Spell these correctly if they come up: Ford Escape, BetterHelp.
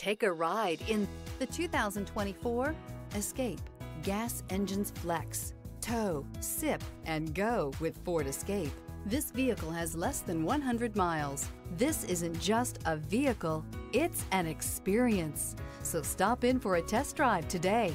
Take a ride in the 2024 Escape. Gas engines flex, tow, sip, and go with Ford Escape. This vehicle has less than 100 miles. This isn't just a vehicle, it's an experience. So stop in for a test drive today.